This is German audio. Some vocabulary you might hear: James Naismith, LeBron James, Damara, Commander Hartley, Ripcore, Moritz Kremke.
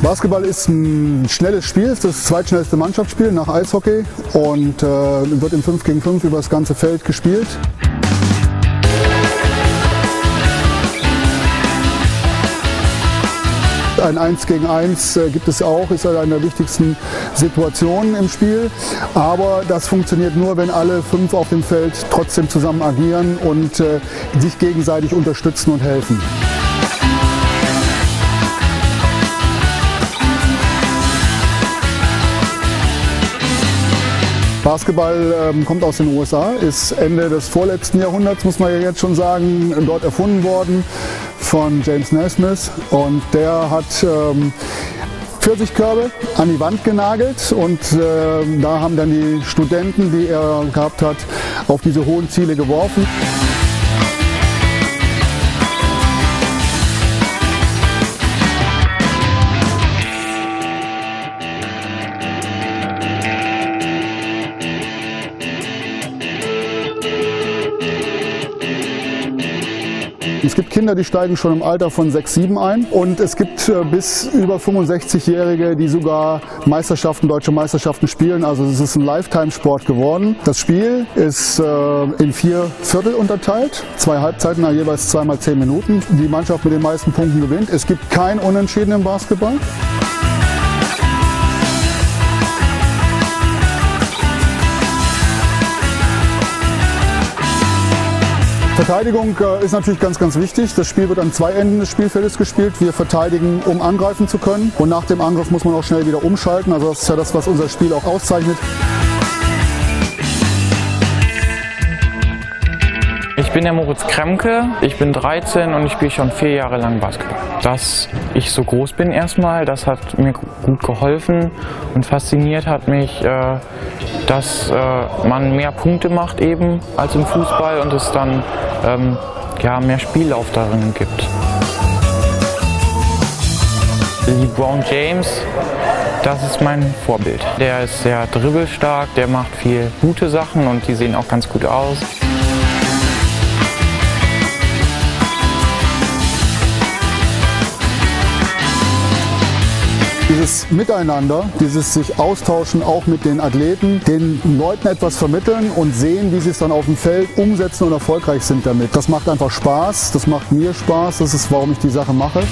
Basketball ist ein schnelles Spiel, ist das zweitschnellste Mannschaftsspiel nach Eishockey und wird im 5 gegen 5 über das ganze Feld gespielt. Ein 1 gegen 1 gibt es auch, ist eine der wichtigsten Situationen im Spiel, aber das funktioniert nur, wenn alle 5 auf dem Feld trotzdem zusammen agieren und sich gegenseitig unterstützen und helfen. Basketball kommt aus den USA, ist Ende des vorletzten Jahrhunderts, muss man ja jetzt schon sagen, dort erfunden worden von James Naismith. Und der hat 40 Körbe an die Wand genagelt und da haben dann die Studenten, die er gehabt hat, auf diese hohen Ziele geworfen. Es gibt Kinder, die steigen schon im Alter von 6, 7 ein und es gibt bis über 65-Jährige, die sogar Meisterschaften, deutsche Meisterschaften spielen. Also es ist ein Lifetime-Sport geworden. Das Spiel ist in 4 Viertel unterteilt, 2 Halbzeiten, jeweils 2 mal 10 Minuten. Die Mannschaft mit den meisten Punkten gewinnt. Es gibt kein Unentschieden im Basketball. Verteidigung ist natürlich ganz, ganz wichtig. Das Spiel wird an 2 Enden des Spielfeldes gespielt. Wir verteidigen, um angreifen zu können. Und nach dem Angriff muss man auch schnell wieder umschalten. Also das ist ja das, was unser Spiel auch auszeichnet. Ich bin der Moritz Kremke, ich bin 13 und ich spiele schon 4 Jahre lang Basketball. Dass ich so groß bin erstmal, das hat mir gut geholfen und fasziniert hat mich, dass man mehr Punkte macht eben als im Fußball und es dann ja, mehr Spiellauf darin gibt. LeBron James, das ist mein Vorbild. Der ist sehr dribbelstark, der macht viel gute Sachen und die sehen auch ganz gut aus. Dieses Miteinander, dieses sich austauschen auch mit den Athleten, den Leuten etwas vermitteln und sehen, wie sie es dann auf dem Feld umsetzen und erfolgreich sind damit. Das macht einfach Spaß, das macht mir Spaß, das ist, warum ich die Sache mache.